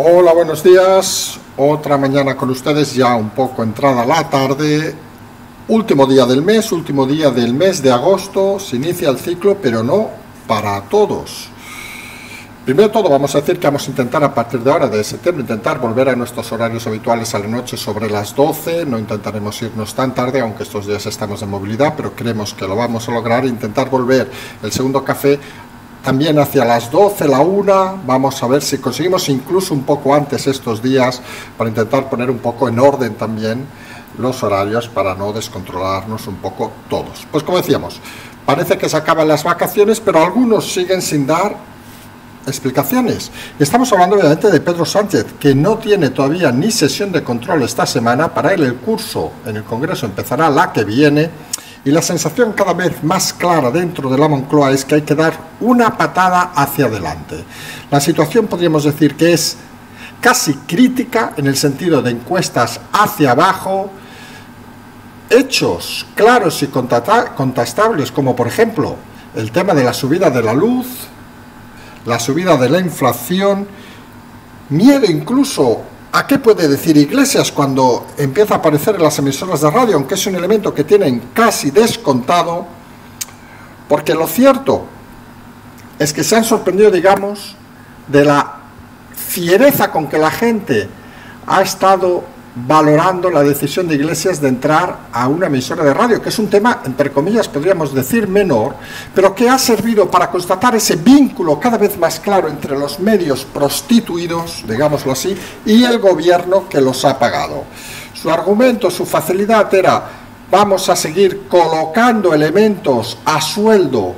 Hola, buenos días. Otra mañana con ustedes, ya un poco entrada la tarde. Último día del mes de agosto. Se inicia el ciclo, pero no para todos. Primero de todo, vamos a decir que vamos a intentar a partir de ahora, de septiembre, intentar volver a nuestros horarios habituales a la noche sobre las 12. No intentaremos irnos tan tarde, aunque estos días estamos en movilidad, pero creemos que lo vamos a lograr. Intentar volver el segundo café también hacia las 12, la 1, vamos a ver si conseguimos incluso un poco antes estos días para intentar poner un poco en orden también los horarios para no descontrolarnos un poco todos. Pues como decíamos, parece que se acaban las vacaciones, pero algunos siguen sin dar explicaciones. Estamos hablando obviamente de Pedro Sánchez, que no tiene todavía ni sesión de control esta semana. Para él el curso en el Congreso empezará la que viene. Y la sensación cada vez más clara dentro de la Moncloa es que hay que dar una patada hacia adelante. La situación podríamos decir que es casi crítica en el sentido de encuestas hacia abajo, hechos claros y contrastables como por ejemplo el tema de la subida de la luz, la subida de la inflación, miedo incluso. ¿A qué puede decir Iglesias cuando empieza a aparecer en las emisoras de radio? Aunque es un elemento que tienen casi descontado, porque lo cierto es que se han sorprendido, digamos, de la fiereza con que la gente ha estado valorando la decisión de Iglesias de entrar a una emisora de radio, que es un tema, entre comillas, podríamos decir menor, pero que ha servido para constatar ese vínculo cada vez más claro entre los medios prostituidos, digámoslo así, y el gobierno que los ha pagado. Su argumento, su facilidad era: vamos a seguir colocando elementos a sueldo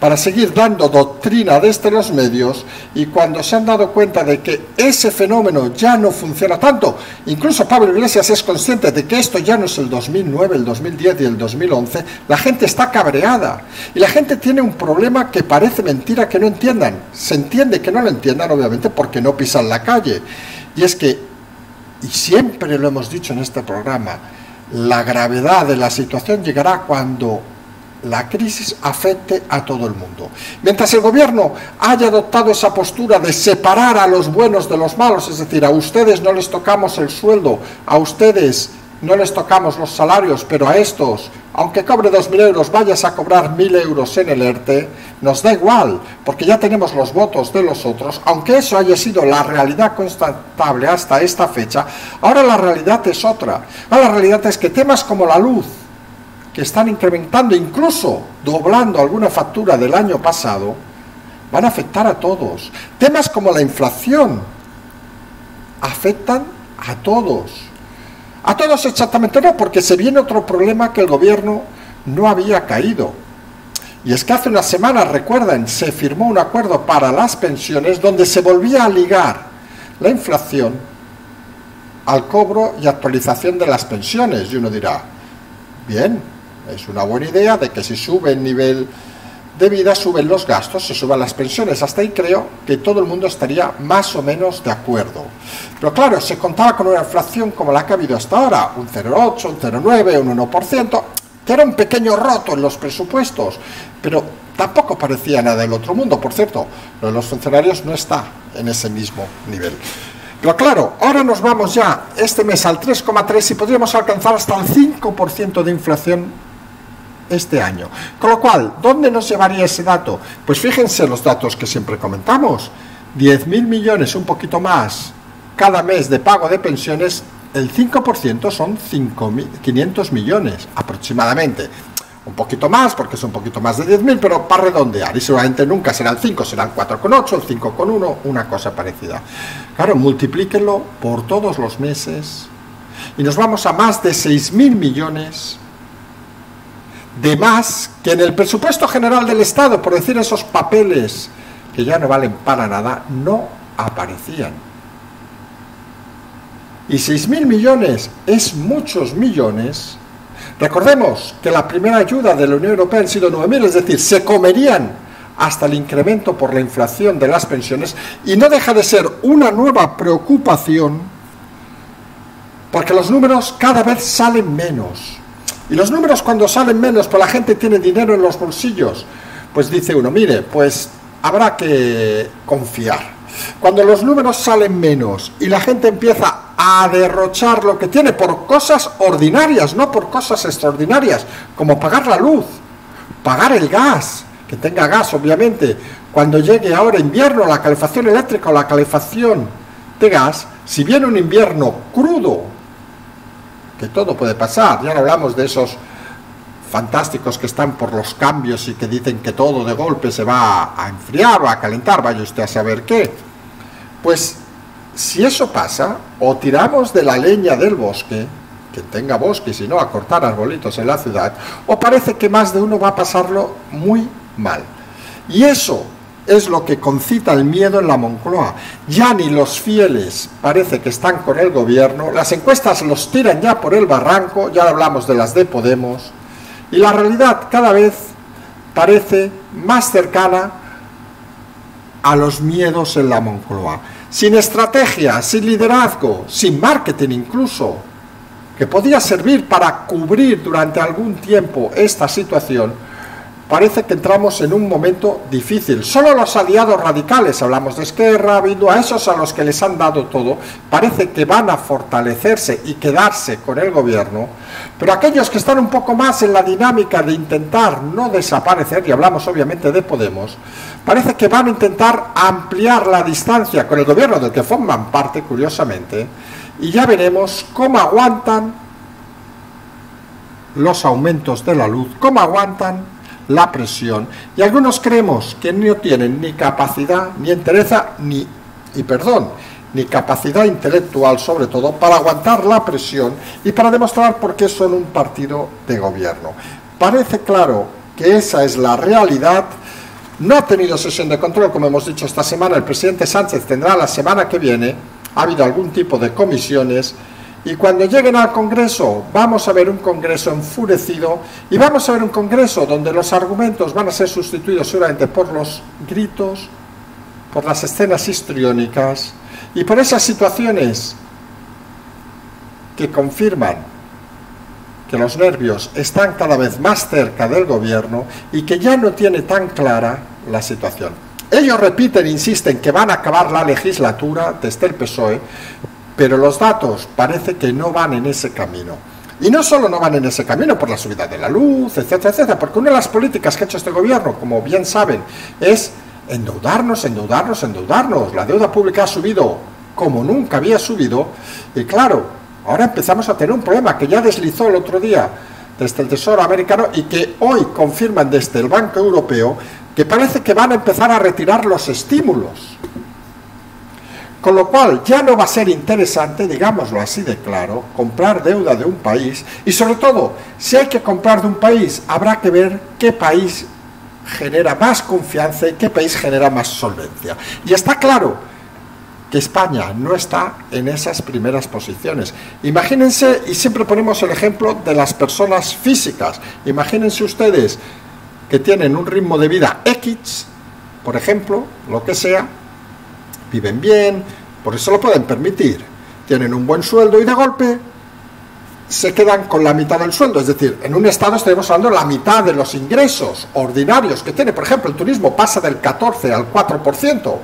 para seguir dando doctrina desde los medios, y cuando se han dado cuenta de que ese fenómeno ya no funciona tanto, incluso Pablo Iglesias es consciente de que esto ya no es el 2009, el 2010 y el 2011, la gente está cabreada, y la gente tiene un problema que parece mentira que no entiendan. Se entiende que no lo entiendan, obviamente, porque no pisan la calle, y es que, y siempre lo hemos dicho en este programa, la gravedad de la situación llegará cuando la crisis afecte a todo el mundo. Mientras el gobierno haya adoptado esa postura de separar a los buenos de los malos, es decir, a ustedes no les tocamos el sueldo, a ustedes no les tocamos los salarios, pero a estos, aunque cobre 2.000 euros, vayas a cobrar 1.000 euros en el ERTE, nos da igual, porque ya tenemos los votos de los otros. Aunque eso haya sido la realidad constatable hasta esta fecha, ahora la realidad es otra. Ahora la realidad es que temas como la luz, que están incrementando, incluso doblando alguna factura del año pasado, van a afectar a todos. Temas como la inflación afectan a todos. A todos exactamente no, porque se viene otro problema que el gobierno no había caído. Y es que hace unas semanas, recuerden, se firmó un acuerdo para las pensiones donde se volvía a ligar la inflación al cobro y actualización de las pensiones. Y uno dirá, bien, es una buena idea de que si sube el nivel de vida, suben los gastos, se suban las pensiones. Hasta ahí creo que todo el mundo estaría más o menos de acuerdo. Pero claro, se contaba con una inflación como la que ha habido hasta ahora, un 0,8, un 0,9, un 1%, que era un pequeño roto en los presupuestos, pero tampoco parecía nada del otro mundo. Por cierto, lo de los funcionarios no está en ese mismo nivel. Pero claro, ahora nos vamos ya este mes al 3,3 y podríamos alcanzar hasta el 5% de inflación este año. Con lo cual, ¿dónde nos llevaría ese dato? Pues fíjense los datos que siempre comentamos. 10.000 millones, un poquito más, cada mes de pago de pensiones, el 5% son 5.500 millones aproximadamente. Un poquito más, porque es un poquito más de 10.000, pero para redondear, y seguramente nunca será el 5, será el 4,8, el 5,1, una cosa parecida. Claro, multiplíquenlo por todos los meses, y nos vamos a más de 6.000 millones de más que en el presupuesto general del Estado, por decir, esos papeles que ya no valen para nada, no aparecían. Y 6.000 millones es muchos millones. Recordemos que la primera ayuda de la Unión Europea han sido 9.000, es decir, se comerían hasta el incremento por la inflación de las pensiones, y no deja de ser una nueva preocupación, porque los números cada vez salen menos. Y los números cuando salen menos, pues la gente tiene dinero en los bolsillos, pues dice uno, mire, pues habrá que confiar. Cuando los números salen menos y la gente empieza a derrochar lo que tiene por cosas ordinarias, no por cosas extraordinarias, como pagar la luz, pagar el gas, que tenga gas obviamente, cuando llegue ahora invierno la calefacción eléctrica o la calefacción de gas, si viene un invierno crudo, que todo puede pasar, ya no hablamos de esos fantásticos que están por los cambios y que dicen que todo de golpe se va a enfriar o a calentar, vaya usted a saber qué. Pues si eso pasa, o tiramos de la leña del bosque, que tenga bosque, si no a cortar arbolitos en la ciudad, o parece que más de uno va a pasarlo muy mal. Y eso es lo que concita el miedo en la Moncloa. Ya ni los fieles parece que están con el gobierno, las encuestas los tiran ya por el barranco, ya hablamos de las de Podemos. Y la realidad cada vez parece más cercana a los miedos en la Moncloa. Sin estrategia, sin liderazgo, sin marketing incluso, que podía servir para cubrir durante algún tiempo esta situación, parece que entramos en un momento difícil. Solo los aliados radicales, hablamos de Esquerra, Bildu, a esos a los que les han dado todo, parece que van a fortalecerse y quedarse con el gobierno, pero aquellos que están un poco más en la dinámica de intentar no desaparecer, y hablamos obviamente de Podemos, parece que van a intentar ampliar la distancia con el gobierno del que forman parte, curiosamente, y ya veremos cómo aguantan los aumentos de la luz, cómo aguantan la presión, y algunos creemos que no tienen ni capacidad, ni entereza, ni capacidad intelectual sobre todo, para aguantar la presión y para demostrar por qué son un partido de gobierno. Parece claro que esa es la realidad. No ha tenido sesión de control, como hemos dicho esta semana, el presidente Sánchez tendrá la semana que viene, ha habido algún tipo de comisiones. Y cuando lleguen al Congreso, vamos a ver un Congreso enfurecido y vamos a ver un Congreso donde los argumentos van a ser sustituidos seguramente por los gritos, por las escenas histriónicas y por esas situaciones que confirman que los nervios están cada vez más cerca del gobierno y que ya no tiene tan clara la situación. Ellos repiten, insisten que van a acabar la legislatura desde el PSOE, pero los datos parece que no van en ese camino. Y no solo no van en ese camino por la subida de la luz, etcétera, etcétera, porque una de las políticas que ha hecho este gobierno, como bien saben, es endeudarnos, endeudarnos, endeudarnos. La deuda pública ha subido como nunca había subido. Y claro, ahora empezamos a tener un problema que ya deslizó el otro día desde el Tesoro americano y que hoy confirman desde el Banco Europeo, que parece que van a empezar a retirar los estímulos. Con lo cual ya no va a ser interesante, digámoslo así de claro, comprar deuda de un país. Y sobre todo, si hay que comprar de un país, habrá que ver qué país genera más confianza y qué país genera más solvencia. Y está claro que España no está en esas primeras posiciones. Imagínense, y siempre ponemos el ejemplo de las personas físicas, imagínense ustedes que tienen un ritmo de vida X, por ejemplo, lo que sea, viven bien, por eso lo pueden permitir, tienen un buen sueldo y de golpe se quedan con la mitad del sueldo, es decir, en un estado estaremos hablando de la mitad de los ingresos ordinarios que tiene, por ejemplo, el turismo pasa del 14 al 4%,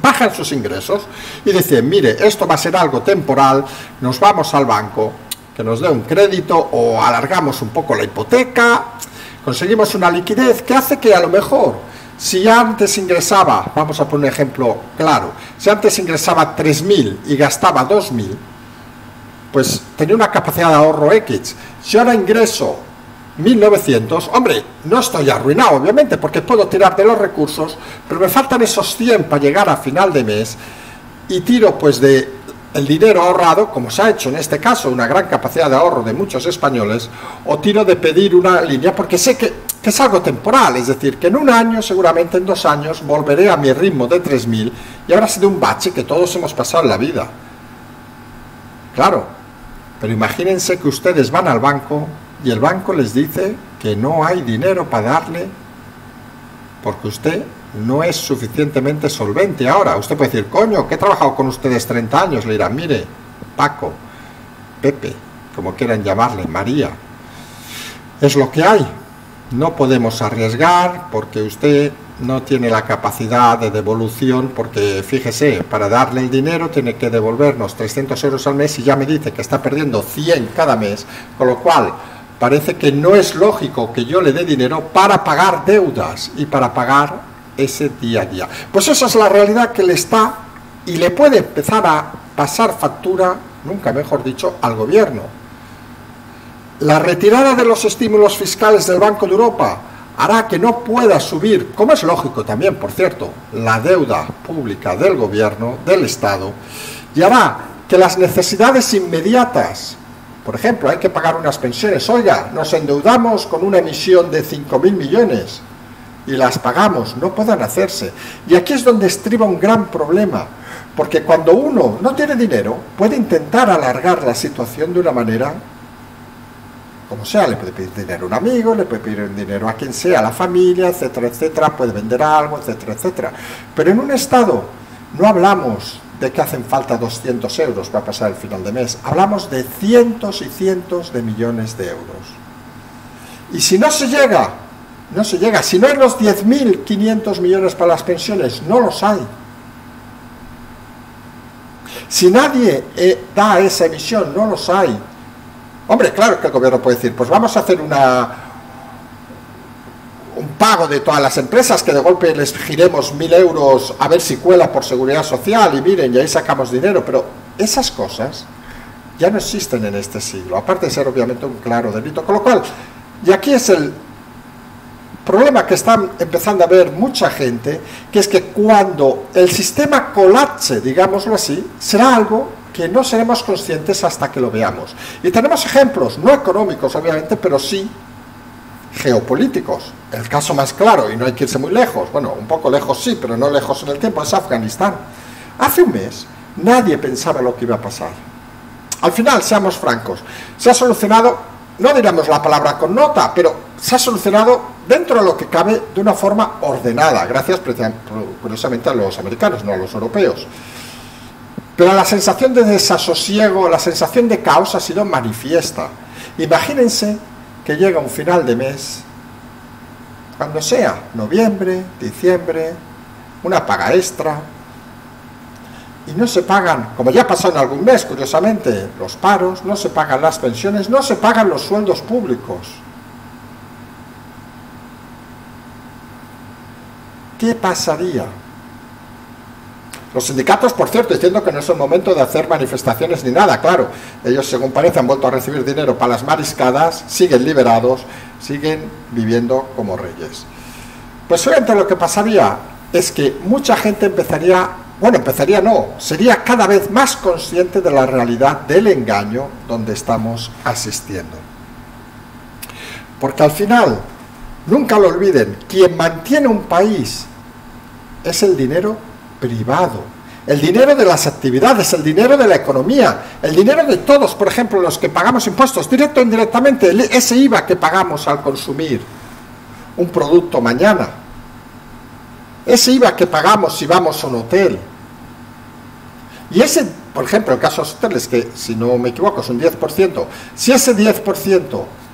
bajan sus ingresos y dicen, mire, esto va a ser algo temporal, nos vamos al banco, que nos dé un crédito o alargamos un poco la hipoteca, conseguimos una liquidez que hace que a lo mejor, si antes ingresaba, vamos a poner un ejemplo claro, si antes ingresaba 3.000 y gastaba 2.000, pues tenía una capacidad de ahorro X. Si ahora ingreso 1.900, hombre, no estoy arruinado, obviamente, porque puedo tirar de los recursos, pero me faltan esos 100 para llegar a final de mes y tiro pues de el dinero ahorrado, como se ha hecho en este caso, una gran capacidad de ahorro de muchos españoles, o tiro de pedir una línea, porque sé que es algo temporal, es decir, que en un año, seguramente en 2 años, volveré a mi ritmo de 3.000 y habrá sido un bache que todos hemos pasado en la vida. Claro, pero imagínense que ustedes van al banco y el banco les dice que no hay dinero para darle porque usted no es suficientemente solvente ahora. Usted puede decir, coño, que he trabajado con ustedes 30 años. Le dirán, mire, Paco, Pepe, como quieran llamarle, María, es lo que hay. No podemos arriesgar porque usted no tiene la capacidad de devolución, porque fíjese, para darle el dinero tiene que devolvernos 300 euros al mes y ya me dice que está perdiendo 100 cada mes, con lo cual parece que no es lógico que yo le dé dinero para pagar deudas y para pagar ese día a día. Pues esa es la realidad que le está y le puede empezar a pasar factura, nunca mejor dicho, al gobierno. La retirada de los estímulos fiscales del Banco de Europa hará que no pueda subir, como es lógico también, por cierto, la deuda pública del gobierno, del Estado, y hará que las necesidades inmediatas, por ejemplo, hay que pagar unas pensiones, oiga, nos endeudamos con una emisión de 5.000 millones y las pagamos, no puedan hacerse. Y aquí es donde estriba un gran problema, porque cuando uno no tiene dinero, puede intentar alargar la situación de una manera como sea, le puede pedir dinero a un amigo, le puede pedir dinero a quien sea, a la familia, etcétera, etcétera, puede vender algo, etcétera, etcétera. Pero en un Estado no hablamos de que hacen falta 200 euros para pasar el final de mes, hablamos de cientos y cientos de millones de euros. Y si no se llega, no se llega, si no hay los 10.500 millones para las pensiones, no los hay. Si nadie da esa emisión, no los hay. Hombre, claro que el gobierno puede decir, pues vamos a hacer un pago de todas las empresas, que de golpe les giremos 1.000 euros a ver si cuela por seguridad social, y miren, y ahí sacamos dinero, pero esas cosas ya no existen en este siglo, aparte de ser obviamente un claro delito, con lo cual, y aquí es el problema que están empezando a ver mucha gente, que es que cuando el sistema colapse, digámoslo así, será algo que no seremos conscientes hasta que lo veamos. Y tenemos ejemplos, no económicos obviamente, pero sí geopolíticos. El caso más claro, y no hay que irse muy lejos, bueno, un poco lejos sí, pero no lejos en el tiempo, es Afganistán. Hace un mes nadie pensaba lo que iba a pasar. Al final, seamos francos, se ha solucionado, no diremos la palabra con nota, pero se ha solucionado dentro de lo que cabe de una forma ordenada, gracias precisamente a los americanos, no a los europeos. Pero la sensación de desasosiego, la sensación de caos ha sido manifiesta. Imagínense que llega un final de mes, cuando sea noviembre, diciembre, una paga extra, y no se pagan, como ya pasó en algún mes, curiosamente, los paros, no se pagan las pensiones, no se pagan los sueldos públicos. ¿Qué pasaría? Los sindicatos, por cierto, diciendo que no es el momento de hacer manifestaciones ni nada, claro. Ellos, según parece, han vuelto a recibir dinero para las mariscadas, siguen liberados, siguen viviendo como reyes. Pues obviamente lo que pasaría es que mucha gente empezaría, bueno, empezaría no, sería cada vez más consciente de la realidad del engaño donde estamos asistiendo. Porque al final, nunca lo olviden, quien mantiene un país es el dinero privado, el dinero de las actividades, el dinero de la economía, el dinero de todos, por ejemplo, los que pagamos impuestos, directo o indirectamente, ese IVA que pagamos al consumir un producto mañana, ese IVA que pagamos si vamos a un hotel, y ese, por ejemplo, el caso de los hoteles, que si no me equivoco es un 10%, si ese 10%,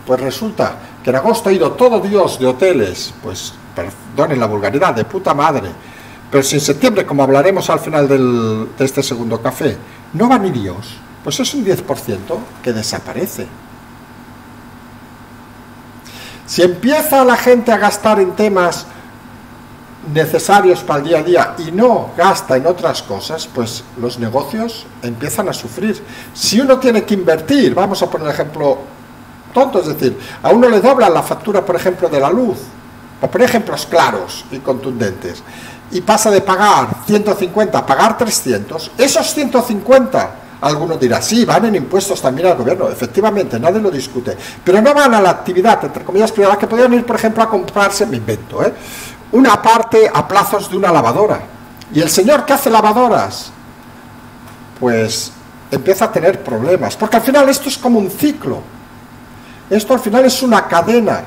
pues resulta que en agosto ha ido todo Dios de hoteles, pues perdonen la vulgaridad, de puta madre, pero si en septiembre, como hablaremos al final de este segundo café, no va ni Dios, pues es un 10% que desaparece. Si empieza la gente a gastar en temas necesarios para el día a día y no gasta en otras cosas, pues los negocios empiezan a sufrir. Si uno tiene que invertir, vamos a poner un ejemplo tonto, es decir, a uno le doblan la factura, por ejemplo, de la luz, para poner ejemplos claros y contundentes, y pasa de pagar 150 a pagar 300, esos 150, alguno dirá, sí, van en impuestos también al gobierno, efectivamente, nadie lo discute, pero no van a la actividad, entre comillas, privada, que podrían ir, por ejemplo, a comprarse, me invento, una parte a plazos de una lavadora, y el señor que hace lavadoras, pues empieza a tener problemas, porque al final esto es como un ciclo, esto al final es una cadena.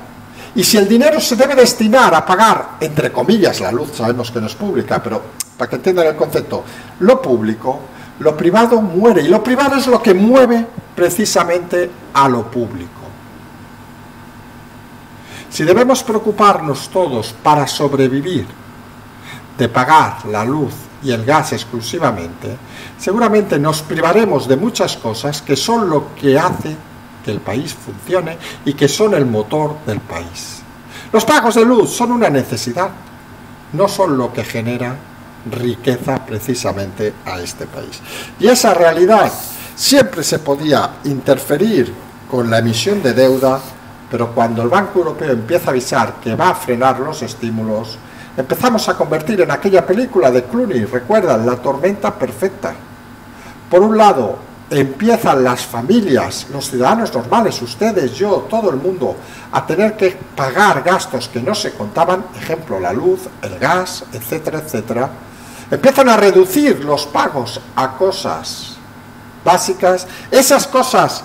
Y si el dinero se debe destinar a pagar, entre comillas, la luz, sabemos que no es pública, pero para que entiendan el concepto, lo público, lo privado muere, y lo privado es lo que mueve precisamente a lo público. Si debemos preocuparnos todos para sobrevivir, de pagar la luz y el gas exclusivamente, seguramente nos privaremos de muchas cosas que son lo que hace que el país funcione y que son el motor del país. Los pagos de luz son una necesidad, no son lo que genera riqueza precisamente a este país. Y esa realidad siempre se podía interferir con la emisión de deuda, pero cuando el Banco Europeo empieza a avisar que va a frenar los estímulos, empezamos a convertir en aquella película de Clooney, recuerdan, La tormenta perfecta. Por un lado, empiezan las familias, los ciudadanos normales, ustedes, yo, todo el mundo, a tener que pagar gastos que no se contaban, ejemplo, la luz, el gas, etcétera, etcétera. Empiezan a reducir los pagos a cosas básicas, esas cosas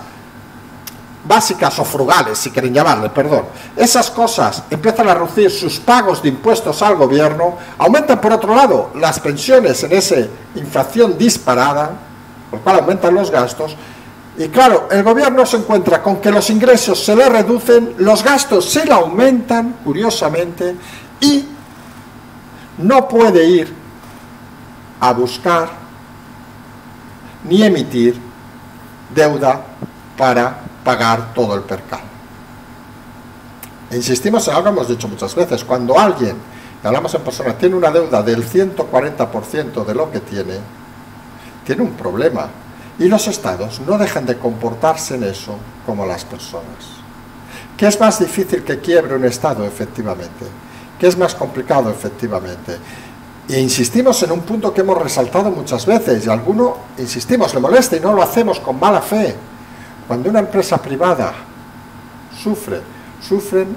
básicas o frugales, si quieren llamarle, perdón, esas cosas empiezan a reducir sus pagos de impuestos al gobierno, aumentan por otro lado las pensiones en esa inflación disparada, por lo cual aumentan los gastos, y claro, el gobierno se encuentra con que los ingresos se le reducen, los gastos se le aumentan, curiosamente, y no puede ir a buscar ni emitir deuda para pagar todo el percal. E insistimos en algo que hemos dicho muchas veces, cuando alguien, y hablamos en persona, tiene una deuda del 140% de lo que tiene un problema, y los estados no dejan de comportarse en eso como las personas. ¿Qué es más difícil que quiebre un estado? Efectivamente. ¿Qué es más complicado? Efectivamente. E insistimos en un punto que hemos resaltado muchas veces, y a alguno, insistimos, le molesta y no lo hacemos con mala fe. Cuando una empresa privada sufren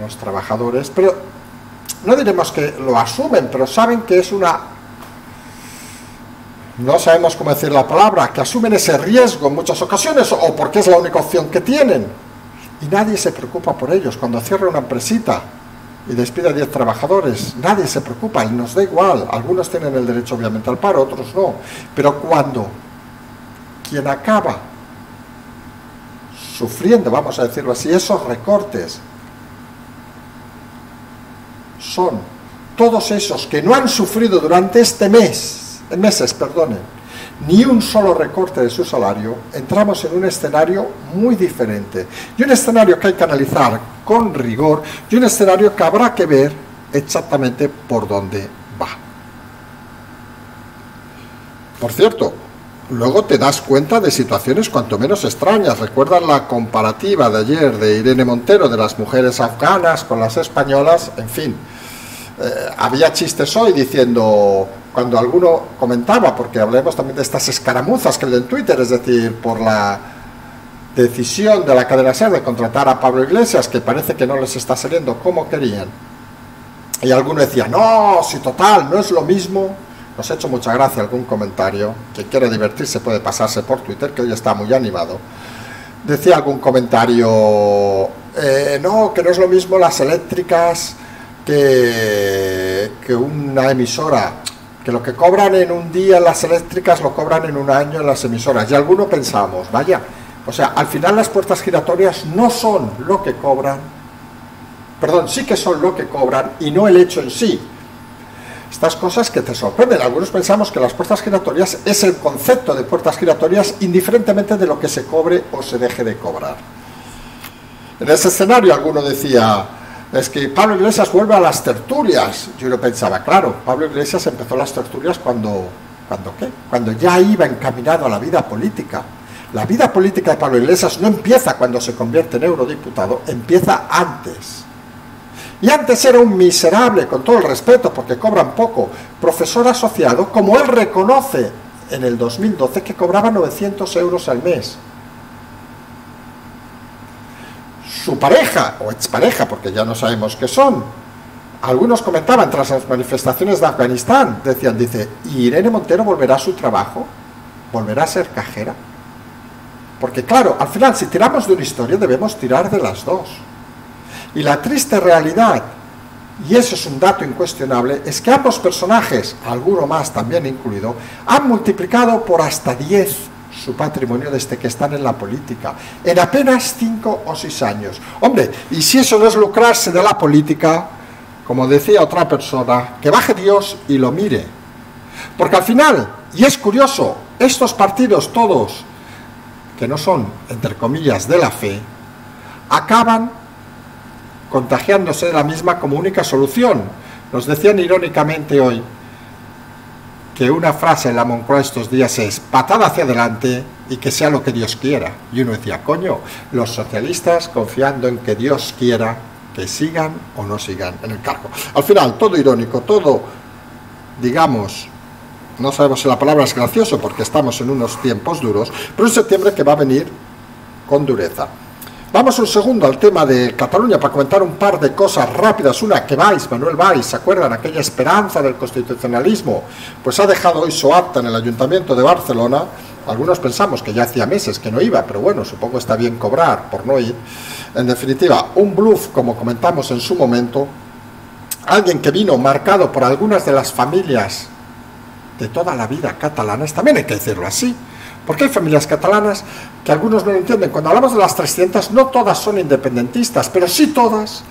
los trabajadores, pero no diremos que lo asumen, pero saben que es una, no sabemos cómo decir la palabra, que asumen ese riesgo en muchas ocasiones, o porque es la única opción que tienen, y nadie se preocupa por ellos. Cuando cierra una empresita y despide a 10 trabajadores, nadie se preocupa y nos da igual. Algunos tienen el derecho obviamente al paro, otros no, pero cuando quien acaba sufriendo, vamos a decirlo así, esos recortes son todos esos que no han sufrido durante este meses, ni un solo recorte de su salario, entramos en un escenario muy diferente, y un escenario que hay que analizar con rigor, y un escenario que habrá que ver exactamente por dónde va. Por cierto, luego te das cuenta de situaciones cuanto menos extrañas. ¿Recuerdan la comparativa de ayer de Irene Montero de las mujeres afganas con las españolas? En fin, había chistes hoy diciendo, cuando alguno comentaba, porque hablemos también de estas escaramuzas que hay en Twitter, es decir, por la decisión de la cadena SER de contratar a Pablo Iglesias, que parece que no les está saliendo como querían, y alguno decía, no, si total, no es lo mismo. Nos ha hecho mucha gracia algún comentario. Quien quiera divertirse puede pasarse por Twitter, que hoy está muy animado. Decía algún comentario, no, que no es lo mismo las eléctricas que una emisora, que lo que cobran en un día las eléctricas lo cobran en un año en las emisoras. Y algunos pensamos, vaya, o sea, al final las puertas giratorias no son lo que cobran, perdón, sí que son lo que cobran y no el hecho en sí. Estas cosas que te sorprenden. Algunos pensamos que las puertas giratorias es el concepto de puertas giratorias indiferentemente de lo que se cobre o se deje de cobrar. En ese escenario alguno decía, es que Pablo Iglesias vuelve a las tertulias. Yo lo pensaba, claro, Pablo Iglesias empezó las tertulias cuando ya iba encaminado a la vida política. La vida política de Pablo Iglesias no empieza cuando se convierte en eurodiputado, empieza antes. Y antes era un miserable, con todo el respeto, porque cobran poco, profesor asociado, como él reconoce en el 2012 que cobraba 900 euros al mes. Su pareja, o expareja, porque ya no sabemos qué son, algunos comentaban tras las manifestaciones de Afganistán, decían, dice, ¿y Irene Montero volverá a su trabajo? ¿Volverá a ser cajera? Porque claro, al final, si tiramos de una historia, debemos tirar de las dos. Y la triste realidad, y eso es un dato incuestionable, es que ambos personajes, alguno más también incluido, han multiplicado por hasta 10 su patrimonio desde que están en la política, en apenas 5 o 6 años. Hombre, y si eso no es lucrarse de la política, como decía otra persona, que baje Dios y lo mire. Porque al final, y es curioso, estos partidos todos, que no son, entre comillas, de la fe, acaban contagiándose de la misma como única solución. Nos decían irónicamente hoy que una frase en la Moncloa estos días es patada hacia adelante y que sea lo que Dios quiera. Y uno decía, coño, los socialistas confiando en que Dios quiera que sigan o no sigan en el cargo. Al final, todo irónico, todo, digamos, no sabemos si la palabra es gracioso porque estamos en unos tiempos duros, pero en septiembre que va a venir con dureza. Vamos un segundo al tema de Cataluña para comentar un par de cosas rápidas. Una, que Manuel Valls, ¿se acuerdan? Aquella esperanza del constitucionalismo. Pues ha dejado hoy su acta en el Ayuntamiento de Barcelona. Algunos pensamos que ya hacía meses que no iba, pero bueno, supongo está bien cobrar por no ir. En definitiva, un bluff, como comentamos en su momento. Alguien que vino marcado por algunas de las familias de toda la vida catalanas, también hay que decirlo así. Porque hay familias catalanas que algunos no lo entienden. Cuando hablamos de las 300, no todas son independentistas, pero sí todas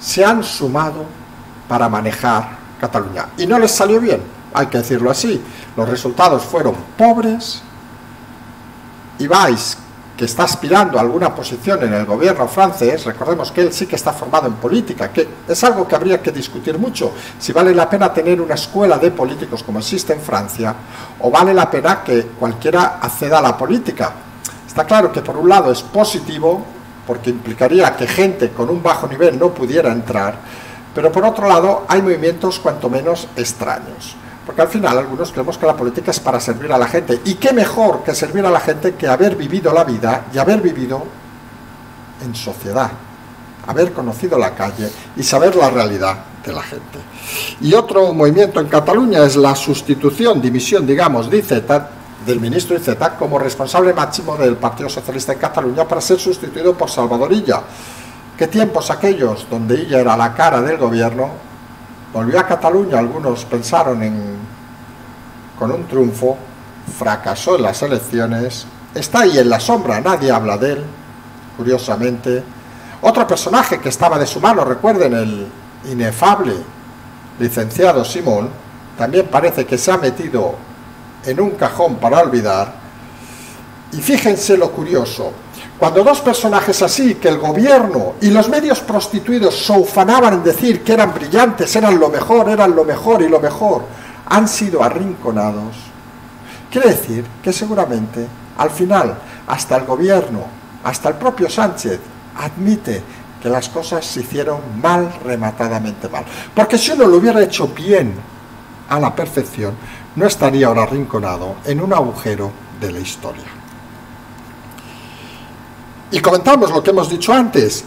se han sumado para manejar Cataluña. Y no les salió bien, hay que decirlo así. Los resultados fueron pobres. Y Valls, que está aspirando a alguna posición en el gobierno francés, recordemos que él sí que está formado en política, que es algo que habría que discutir mucho, si vale la pena tener una escuela de políticos como existe en Francia, o vale la pena que cualquiera acceda a la política. Está claro que por un lado es positivo, porque implicaría que gente con un bajo nivel no pudiera entrar, pero por otro lado hay movimientos cuanto menos extraños. Porque al final algunos creemos que la política es para servir a la gente. Y qué mejor que servir a la gente que haber vivido la vida y haber vivido en sociedad. Haber conocido la calle y saber la realidad de la gente. Y otro movimiento en Cataluña es la sustitución, dimisión, digamos, de IZ, del ministro IZ, como responsable máximo del Partido Socialista en Cataluña para ser sustituido por Salvador Illa. ¿Qué tiempos aquellos donde Illa era la cara del gobierno? Volvió a Cataluña, algunos pensaron con un triunfo, fracasó en las elecciones, está ahí en la sombra, nadie habla de él, curiosamente. Otro personaje que estaba de su mano, recuerden, el inefable licenciado Simón, también parece que se ha metido en un cajón para olvidar. Y fíjense lo curioso, cuando dos personajes así, que el gobierno y los medios prostituidos se ufanaban en decir que eran brillantes, eran lo mejor y lo mejor, han sido arrinconados, quiere decir que seguramente al final hasta el gobierno, hasta el propio Sánchez, admite que las cosas se hicieron mal, rematadamente mal. Porque si uno lo hubiera hecho bien a la perfección, no estaría ahora arrinconado en un agujero de la historia. Y comentamos lo que hemos dicho antes,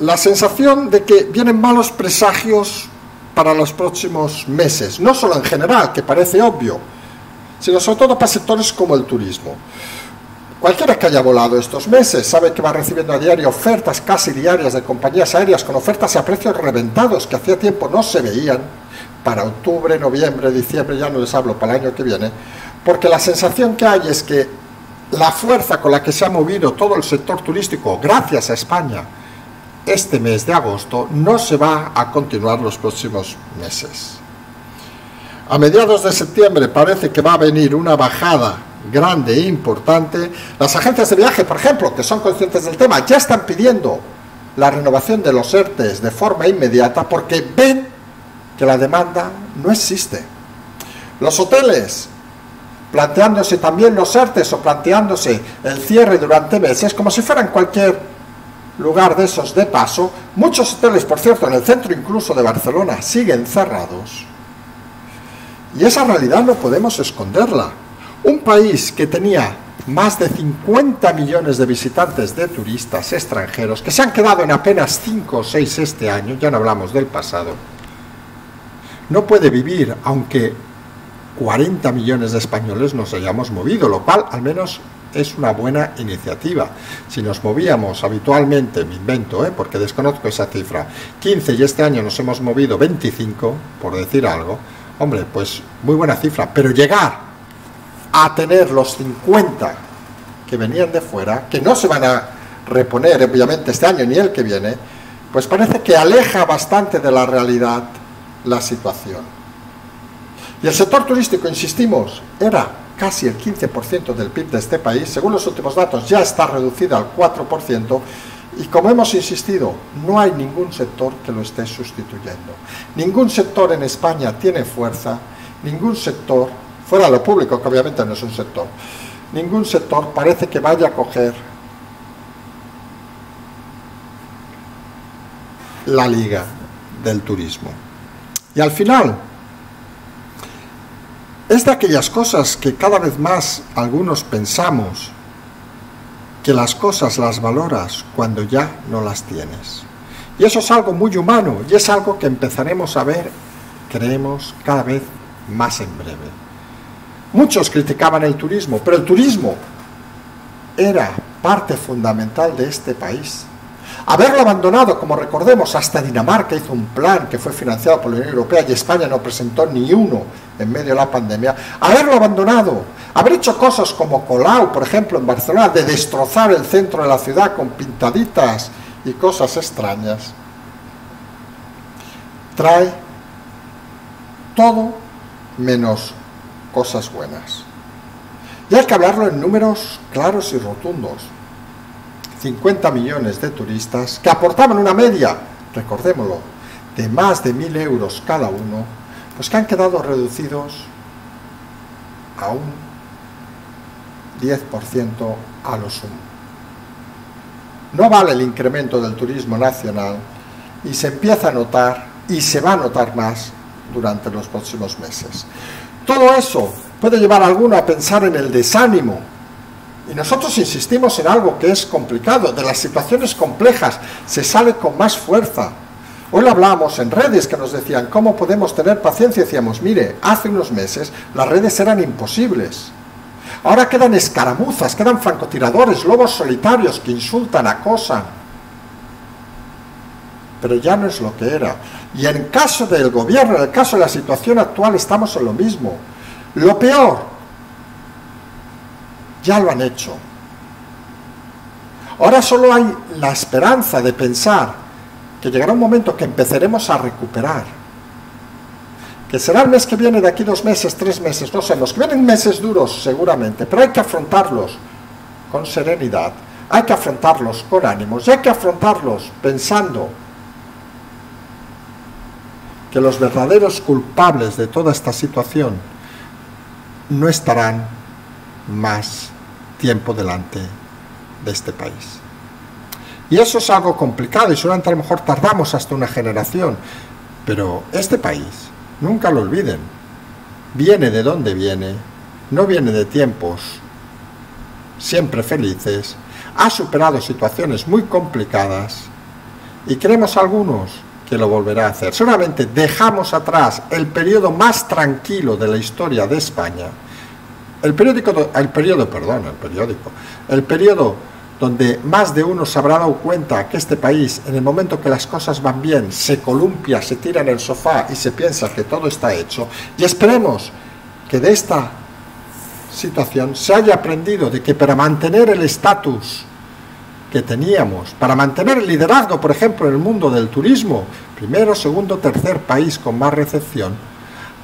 la sensación de que vienen malos presagios para los próximos meses, no solo en general, que parece obvio, sino sobre todo para sectores como el turismo. Cualquiera que haya volado estos meses sabe que va recibiendo a diario ofertas casi diarias de compañías aéreas con ofertas a precios reventados que hacía tiempo no se veían, para octubre, noviembre, diciembre, ya no les hablo, para el año que viene, porque la sensación que hay es que la fuerza con la que se ha movido todo el sector turístico, gracias a España, este mes de agosto, no se va a continuar los próximos meses. A mediados de septiembre parece que va a venir una bajada grande e importante. Las agencias de viaje, por ejemplo, que son conscientes del tema, ya están pidiendo la renovación de los ERTEs de forma inmediata porque ven que la demanda no existe. Los hoteles, planteándose también los ERTEs o planteándose el cierre durante meses, como si fueran cualquier lugar de esos de paso. Muchos hoteles, por cierto, en el centro incluso de Barcelona, siguen cerrados. Y esa realidad no podemos esconderla. Un país que tenía más de 50 millones de visitantes, de turistas extranjeros, que se han quedado en apenas 5 o 6 este año, ya no hablamos del pasado, no puede vivir, aunque 40 millones de españoles nos hayamos movido, lo cual al menos es una buena iniciativa. Si nos movíamos habitualmente, me invento, porque desconozco esa cifra, 15 y este año nos hemos movido 25, por decir algo, hombre, pues muy buena cifra, pero llegar a tener los 50 que venían de fuera, que no se van a reponer obviamente este año ni el que viene, pues parece que aleja bastante de la realidad la situación. Y el sector turístico, insistimos, era casi el 15% del PIB de este país, según los últimos datos ya está reducido al 4%, y como hemos insistido, no hay ningún sector que lo esté sustituyendo. Ningún sector en España tiene fuerza, ningún sector, fuera lo público, que obviamente no es un sector, ningún sector parece que vaya a coger la liga del turismo. Y al final, es de aquellas cosas que cada vez más algunos pensamos que las cosas las valoras cuando ya no las tienes. Y eso es algo muy humano y es algo que empezaremos a ver, creemos, cada vez más en breve. Muchos criticaban el turismo, pero el turismo era parte fundamental de este país. Haberlo abandonado, como recordemos, hasta Dinamarca hizo un plan que fue financiado por la Unión Europea y España no presentó ni uno en medio de la pandemia. Haberlo abandonado, haber hecho cosas como Colau, por ejemplo, en Barcelona, de destrozar el centro de la ciudad con pintaditas y cosas extrañas, trae todo menos cosas buenas. Y hay que hablarlo en números claros y rotundos. 50 millones de turistas que aportaban una media, recordémoslo, de más de 1.000 euros cada uno, pues que han quedado reducidos a un 10% a lo sumo. No vale el incremento del turismo nacional y se empieza a notar y se va a notar más durante los próximos meses. Todo eso puede llevar a alguno a pensar en el desánimo. Y nosotros insistimos en algo que es complicado, de las situaciones complejas, se sale con más fuerza. Hoy lo hablábamos en redes que nos decían, ¿cómo podemos tener paciencia? Y decíamos, mire, hace unos meses las redes eran imposibles. Ahora quedan escaramuzas, quedan francotiradores, lobos solitarios que insultan, acosan. Pero ya no es lo que era. Y en el caso del gobierno, en el caso de la situación actual, estamos en lo mismo. Lo peor ya lo han hecho. Ahora solo hay la esperanza de pensar que llegará un momento que empezaremos a recuperar. Que será el mes que viene, de aquí 2 meses, 3 meses, no sé, los que vienen meses duros seguramente, pero hay que afrontarlos con serenidad, hay que afrontarlos con ánimos y hay que afrontarlos pensando que los verdaderos culpables de toda esta situación no estarán más tiempo delante de este país. Y eso es algo complicado y solamente a lo mejor tardamos hasta una generación, pero este país, nunca lo olviden, viene de donde viene, no viene de tiempos siempre felices, ha superado situaciones muy complicadas y creemos algunos que lo volverá a hacer. Solamente dejamos atrás el periodo más tranquilo de la historia de España. El periodo donde más de uno se habrá dado cuenta que este país, en el momento que las cosas van bien, se columpia, se tira en el sofá y se piensa que todo está hecho. Y esperemos que de esta situación se haya aprendido de que para mantener el estatus que teníamos, para mantener el liderazgo, por ejemplo, en el mundo del turismo, primero, segundo, tercer país con más recepción,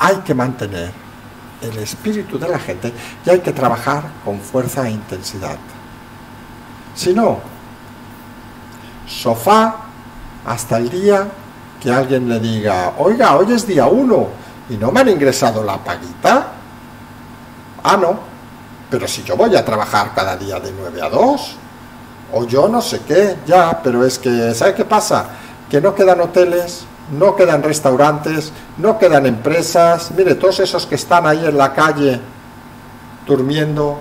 hay que mantener el espíritu de la gente y hay que trabajar con fuerza e intensidad. Si no, sofá hasta el día que alguien le diga, oiga, hoy es día 1 y no me han ingresado la paguita. Ah, no, pero si yo voy a trabajar cada día de 9 a 2, o yo no sé qué, ya, pero es que, ¿sabe qué pasa? Que no quedan hoteles, no quedan restaurantes, no quedan empresas. Mire, todos esos que están ahí en la calle durmiendo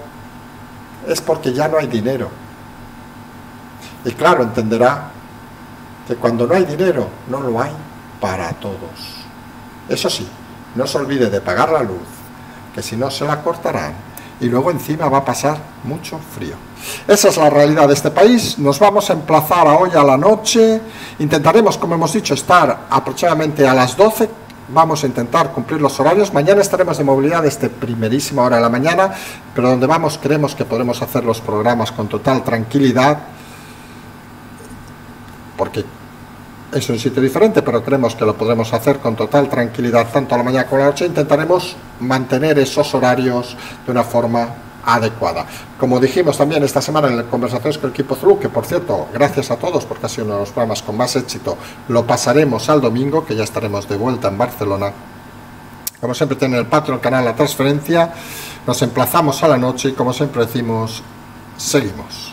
es porque ya no hay dinero. Y claro, entenderá que cuando no hay dinero, no lo hay para todos. Eso sí, no se olvide de pagar la luz, que si no se la cortarán y luego encima va a pasar mucho frío. Esa es la realidad de este país. Nos vamos a emplazar a hoy a la noche. Intentaremos, como hemos dicho, estar aproximadamente a las 12. Vamos a intentar cumplir los horarios. Mañana estaremos de movilidad desde primerísima hora de la mañana, pero donde vamos creemos que podremos hacer los programas con total tranquilidad, porque es un sitio diferente, pero creemos que lo podremos hacer con total tranquilidad, tanto a la mañana como a la noche. Intentaremos mantener esos horarios de una forma adecuada. Como dijimos también esta semana en las conversaciones con el equipo Zulu, que por cierto, gracias a todos porque ha sido uno de los programas con más éxito, lo pasaremos al domingo, que ya estaremos de vuelta en Barcelona. Como siempre, tienen el Patreon, el canal La Transferencia. Nos emplazamos a la noche y, como siempre decimos, seguimos.